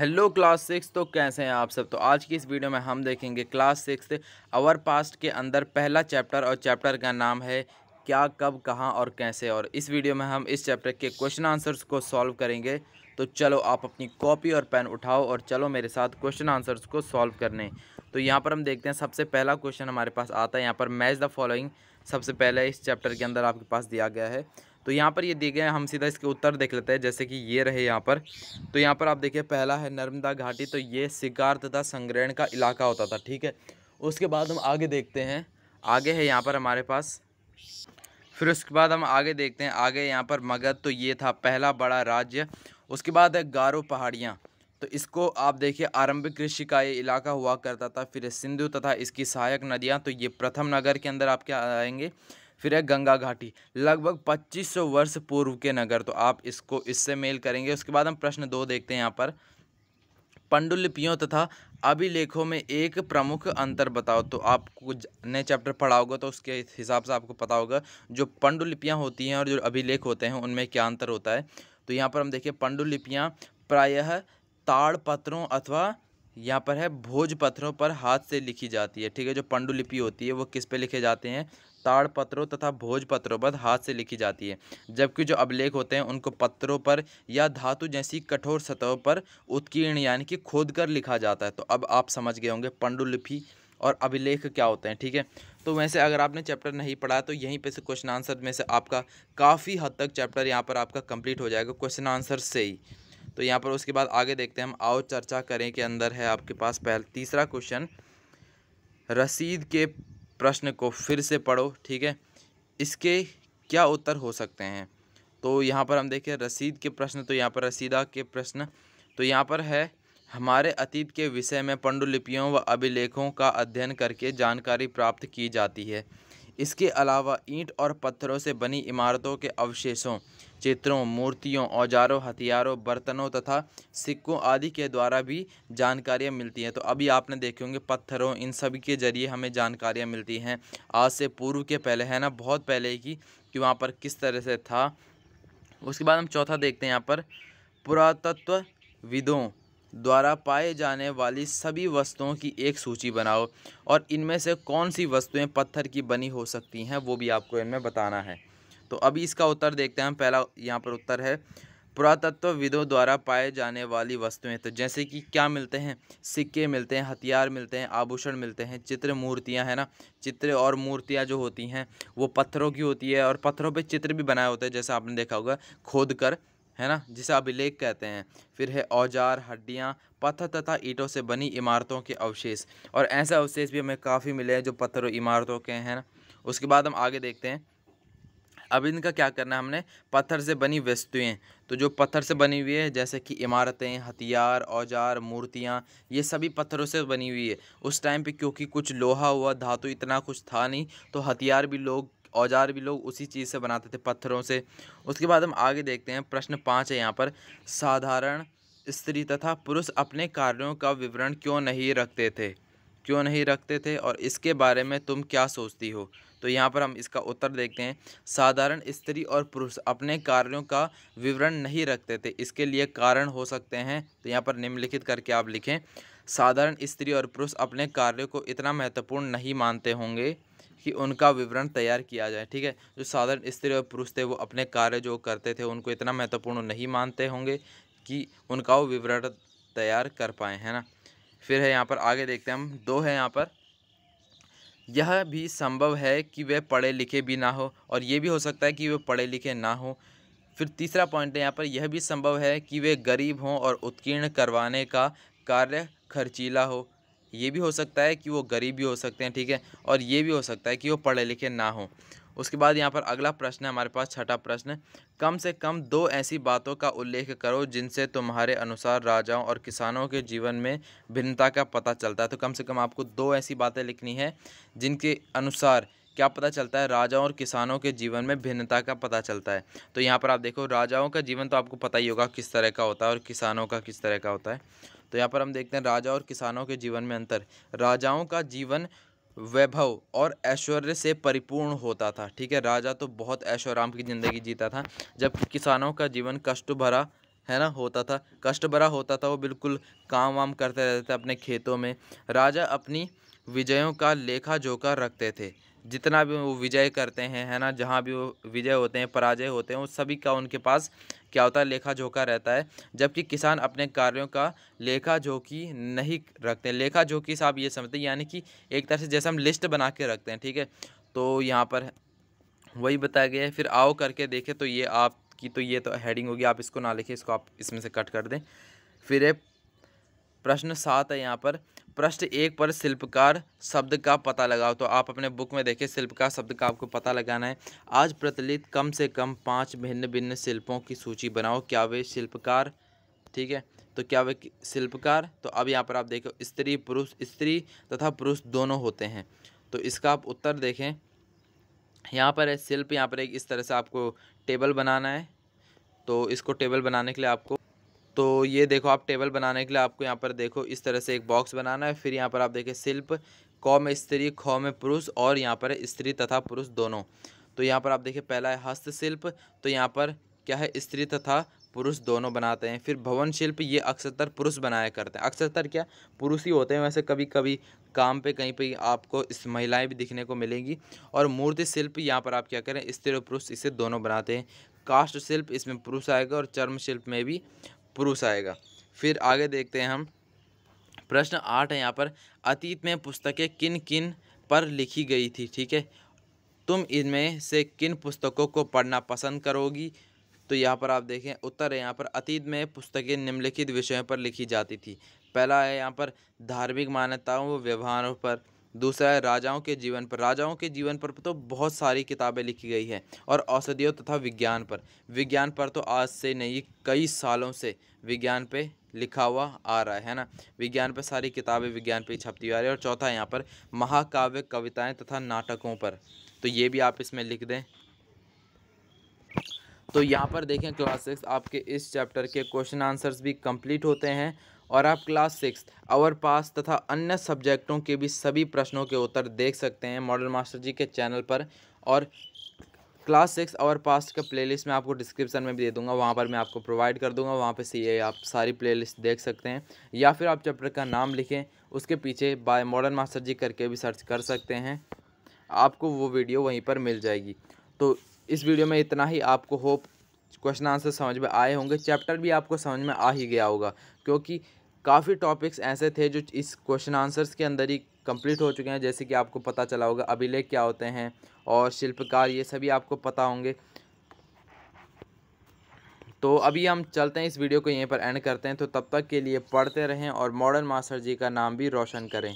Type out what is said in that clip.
Hello class six, तो कैसे हैं आप सब। तो आज की इस वीडियो में हम देखेंगे क्लास सिक्स आवर पास्ट के अंदर पहला चैप्टर, और चैप्टर का नाम है क्या, कब, कहाँ और कैसे। और इस वीडियो में हम इस चैप्टर के क्वेश्चन आंसर्स को सॉल्व करेंगे। तो चलो आप अपनी कॉपी और पेन उठाओ और चलो मेरे साथ क्वेश्चन आंसर्स को सॉल्व करने। तो यहाँ पर हम देखते हैं सबसे पहला क्वेश्चन हमारे पास आता है यहाँ पर, मैच द फॉलोइंग सबसे पहले इस चैप्टर के अंदर आपके पास दिया गया है। तो यहाँ पर ये दिए गए, हम सीधा इसके उत्तर देख लेते हैं, जैसे कि ये रहे यहाँ पर। तो यहाँ पर आप देखिए, पहला है नर्मदा घाटी, तो ये शिकार तथा संग्रहण का इलाका होता था, ठीक है। उसके बाद हम आगे देखते हैं, आगे है यहाँ पर हमारे पास, फिर उसके बाद हम आगे देखते हैं, आगे यहाँ पर मगध, तो ये था पहला बड़ा राज्य। उसके बाद है गारो पहाड़ियाँ, तो इसको आप देखिए आरंभिक कृषि का ये इलाका हुआ करता था। फिर सिंधु तथा इसकी सहायक नदियाँ, तो ये प्रथम नगर के अंदर आप क्या आएंगे। फिर है गंगा घाटी, लगभग 2500 वर्ष पूर्व के नगर, तो आप इसको इससे मेल करेंगे। उसके बाद हम प्रश्न दो देखते हैं यहाँ पर, पंडुलिपियों तथा अभिलेखों में एक प्रमुख अंतर बताओ। तो आप कुछ नए चैप्टर पढ़ा होगा तो उसके हिसाब से आपको पता होगा जो पंडुलिपियाँ होती हैं और जो अभिलेख होते हैं उनमें क्या अंतर होता है। तो यहाँ पर हम देखिए, पंडुलिपियाँ प्रायः ताड़पत्रों अथवा यहाँ पर है भोजपत्रों पर हाथ से लिखी जाती है, ठीक है। जो पंडुलिपि होती है वो किस पे लिखे जाते हैं, ताड़पत्रों तथा भोजपत्रों पर हाथ से लिखी जाती है। जबकि जो अभिलेख होते हैं उनको पत्थरों पर या धातु जैसी कठोर सतहों पर उत्कीर्ण यानी कि खोद कर लिखा जाता है। तो अब आप समझ गए होंगे पंडुलिपि और अभिलेख क्या होते हैं, ठीक है। तो वैसे अगर आपने चैप्टर नहीं पढ़ा तो यहीं पे से क्वेश्चन आंसर में से आपका काफ़ी हद तक चैप्टर यहाँ पर आपका कंप्लीट हो जाएगा क्वेश्चन आंसर से ही। तो यहाँ पर उसके बाद आगे देखते हैं हम, आओ चर्चा करें के अंदर है आपके पास पहला तीसरा क्वेश्चन, रसीद के प्रश्न को फिर से पढ़ो, ठीक है। इसके क्या उत्तर हो सकते हैं। तो यहाँ पर हम देखें रसीद के प्रश्न, तो यहाँ पर रसीदा के प्रश्न, तो यहाँ पर है हमारे अतीत के विषय में पंडुलिपियों व अभिलेखों का अध्ययन करके जानकारी प्राप्त की जाती है। इसके अलावा ईंट और पत्थरों से बनी इमारतों के अवशेषों, चित्रों, मूर्तियों, औजारों, हथियारों, बर्तनों तथा सिक्कों आदि के द्वारा भी जानकारियाँ मिलती हैं। तो अभी आपने देखे होंगे पत्थरों, इन सभी के जरिए हमें जानकारियाँ मिलती हैं आज से पूर्व के पहले, है ना, बहुत पहले की, कि वहाँ पर किस तरह से था। उसके बाद हम चौथा देखते हैं यहाँ पर, पुरातत्वविदों द्वारा पाए जाने वाली सभी वस्तुओं की एक सूची बनाओ और इनमें से कौन सी वस्तुएं पत्थर की बनी हो सकती हैं वो भी आपको इनमें बताना है। तो अभी इसका उत्तर देखते हैं हम, पहला यहाँ पर उत्तर है पुरातत्वविदों द्वारा पाए जाने वाली वस्तुएं। तो जैसे कि क्या मिलते हैं, सिक्के मिलते हैं, हथियार मिलते हैं, आभूषण मिलते हैं, चित्र, मूर्तियां, है ना। चित्र और मूर्तियां जो होती हैं वो पत्थरों की होती है और पत्थरों पर चित्र भी बनाए होते हैं, जैसे आपने देखा होगा खोद कर, है ना, जिसे अभिलेख कहते हैं। फिर है औजार, हड्डियाँ, पत्थर तथा ईंटों से बनी इमारतों के अवशेष, और ऐसे अवशेष भी हमें काफ़ी मिले हैं जो पत्थरों, इमारतों के हैं ना। उसके बाद हम आगे देखते हैं, अब इनका क्या करना है हमने, पत्थर से बनी वस्तुएं। तो जो पत्थर से बनी हुई है जैसे कि इमारतें, हथियार, औजार, मूर्तियां, ये सभी पत्थरों से बनी हुई है। उस टाइम पे क्योंकि कुछ लोहा हुआ, धातु इतना कुछ था नहीं, तो हथियार भी लोग, औजार भी लोग उसी चीज़ से बनाते थे, पत्थरों से। उसके बाद हम आगे देखते हैं, प्रश्न 5 है यहाँ पर, साधारण स्त्री तथा पुरुष अपने कार्यों का विवरण क्यों नहीं रखते थे और इसके बारे में तुम क्या सोचती हो। तो यहाँ पर हम इसका उत्तर देखते हैं, साधारण स्त्री और पुरुष अपने कार्यों का विवरण नहीं रखते थे, इसके लिए कारण हो सकते हैं। तो यहाँ पर निम्नलिखित करके आप लिखें, साधारण स्त्री और पुरुष अपने कार्यों को इतना महत्वपूर्ण नहीं मानते होंगे कि उनका विवरण तैयार किया जाए, ठीक है। जो साधारण स्त्री और पुरुष थे वो अपने कार्य जो करते थे उनको इतना महत्वपूर्ण नहीं मानते होंगे कि उनका वो विवरण तैयार कर पाए, है ना। फिर है यहाँ पर आगे देखते हैं हम, 2 है यहाँ पर, यह भी संभव है कि वे पढ़े लिखे भी ना हो, और ये भी हो सकता है कि वे पढ़े लिखे ना हो। फिर तीसरा पॉइंट है यहाँ पर, यह भी संभव है कि वे गरीब हों और उत्कीर्ण करवाने का कार्य खर्चीला हो, ये भी हो सकता है कि वो गरीब भी हो सकते हैं, ठीक है, और ये भी हो सकता है कि वो पढ़े लिखे ना हो। उसके बाद यहाँ पर अगला प्रश्न है हमारे पास, छठा प्रश्न, कम से कम 2 ऐसी बातों का उल्लेख करो जिनसे तुम्हारे अनुसार राजाओं और किसानों के जीवन में भिन्नता का पता चलता है। तो कम से कम आपको 2 ऐसी बातें लिखनी है जिनके अनुसार क्या पता चलता है, राजाओं और किसानों के जीवन में भिन्नता का पता चलता है। तो यहाँ पर आप देखो, राजाओं का जीवन तो आपको पता ही होगा किस तरह का होता है और किसानों का किस तरह का होता है। तो यहाँ पर हम देखते हैं राजा और किसानों के जीवन में अंतर, राजाओं का जीवन वैभव और ऐश्वर्य से परिपूर्ण होता था, ठीक है। राजा तो बहुत ऐशोआराम की ज़िंदगी जीता था, जबकि किसानों का जीवन कष्ट भरा, है ना, होता था, कष्ट भरा होता था। वो बिल्कुल काम वाम करते रहते थे अपने खेतों में। राजा अपनी विजयों का लेखा जोखा रखते थे, जितना भी वो विजय करते हैं, है ना, जहाँ भी वो विजय होते हैं, पराजय होते हैं, उन सभी का उनके पास क्या होता है, लेखा जोखा रहता है। जबकि किसान अपने कार्यों का लेखा जोखी नहीं रखते। लेखा जोखी से आप ये समझते हैं, यानी कि एक तरह से जैसे हम लिस्ट बना के रखते हैं, ठीक है। तो यहाँ पर वही बताया गया है। फिर आओ करके देखें, तो ये आपकी तो ये तो हेडिंग होगी, आप इसको ना लिखें, इसको आप इसमें से कट कर दें। फिर ये प्रश्न 7 है यहाँ पर। प्रश्न 1 पर शिल्पकार शब्द का पता लगाओ। तो आप अपने बुक में देखिए, शिल्पकार शब्द का आपको पता लगाना है। आज प्रचलित कम से कम 5 भिन्न भिन्न शिल्पों की सूची बनाओ, क्या वे शिल्पकार, ठीक है, तो क्या वे शिल्पकार। तो अब यहाँ पर आप देखो, स्त्री पुरुष, स्त्री तथा पुरुष दोनों होते हैं। तो इसका आप उत्तर देखें, यहाँ पर है शिल्प। यहाँ पर एक इस तरह से आपको टेबल बनाना है। तो इसको टेबल बनाने के लिए आपको, तो ये देखो, आप टेबल बनाने के लिए आपको यहाँ पर देखो इस तरह से एक बॉक्स बनाना है। फिर यहाँ पर आप देखें शिल्प, क में स्त्री, ख में पुरुष, और यहाँ पर स्त्री तथा पुरुष दोनों। तो यहाँ पर आप देखें पहला है हस्तशिल्प, तो यहाँ पर क्या है, स्त्री तथा पुरुष दोनों बनाते हैं। फिर भवन शिल्प, ये अक्सर पुरुष बनाया करते हैं, अक्सर क्या पुरुष ही होते हैं, वैसे कभी कभी काम पे कहीं पे आपको इस महिलाएं भी दिखने को मिलेंगी। और मूर्ति शिल्प, यहाँ पर आप क्या करें, स्त्री और पुरुष इसे दोनों बनाते हैं। काष्ठ शिल्प, इसमें पुरुष आएगा, और चर्म शिल्प में भी पुरुष आएगा। फिर आगे देखते हैं हम, प्रश्न 8 है यहाँ पर। अतीत में पुस्तकें किन किन पर लिखी गई थी, ठीक है, तुम इनमें से किन पुस्तकों को पढ़ना पसंद करोगी। तो यहाँ पर आप देखें उत्तर है यहाँ पर, अतीत में पुस्तकें निम्नलिखित विषयों पर लिखी जाती थी। पहला है यहाँ पर धार्मिक मान्यताओं व व्यवहारों पर, दूसरा है राजाओं के जीवन पर, राजाओं के जीवन पर तो बहुत सारी किताबें लिखी गई हैं, और औषधियों तथा विज्ञान पर, विज्ञान पर तो आज से नहीं कई सालों से विज्ञान पे लिखा हुआ आ रहा है ना, विज्ञान पे सारी किताबें विज्ञान पे छपती आ रही है। और चौथा है यहाँ पर महाकाव्य, कविताएँ तथा नाटकों पर। तो ये भी आप इसमें लिख दें। तो यहाँ पर देखें क्लास 6 आपके इस चैप्टर के क्वेश्चन आंसर्स भी कंप्लीट होते हैं, और आप क्लास 6 आवर पास तथा अन्य सब्जेक्टों के भी सभी प्रश्नों के उत्तर देख सकते हैं मॉडल मास्टर जी के चैनल पर। और क्लास 6 आवर पास का प्लेलिस्ट मैं आपको डिस्क्रिप्शन में भी दे दूंगा, वहाँ पर मैं आपको प्रोवाइड कर दूंगा, वहाँ पे से ये आप सारी प्लेलिस्ट देख सकते हैं। या फिर आप चैप्टर का नाम लिखें, उसके पीछे बाय मॉडर्न मास्टर जी करके भी सर्च कर सकते हैं, आपको वो वीडियो वहीं पर मिल जाएगी। तो इस वीडियो में इतना ही, आपको होप क्वेश्चन आंसर समझ में आए होंगे, चैप्टर भी आपको समझ में आ ही गया होगा, क्योंकि काफ़ी टॉपिक्स ऐसे थे जो इस क्वेश्चन आंसर्स के अंदर ही कंप्लीट हो चुके हैं। जैसे कि आपको पता चला होगा अभिलेख क्या होते हैं, और शिल्पकार, ये सभी आपको पता होंगे। तो अभी हम चलते हैं, इस वीडियो को यहीं पर एंड करते हैं। तो तब तक के लिए पढ़ते रहें और मॉडर्न मास्टर जी का नाम भी रोशन करें।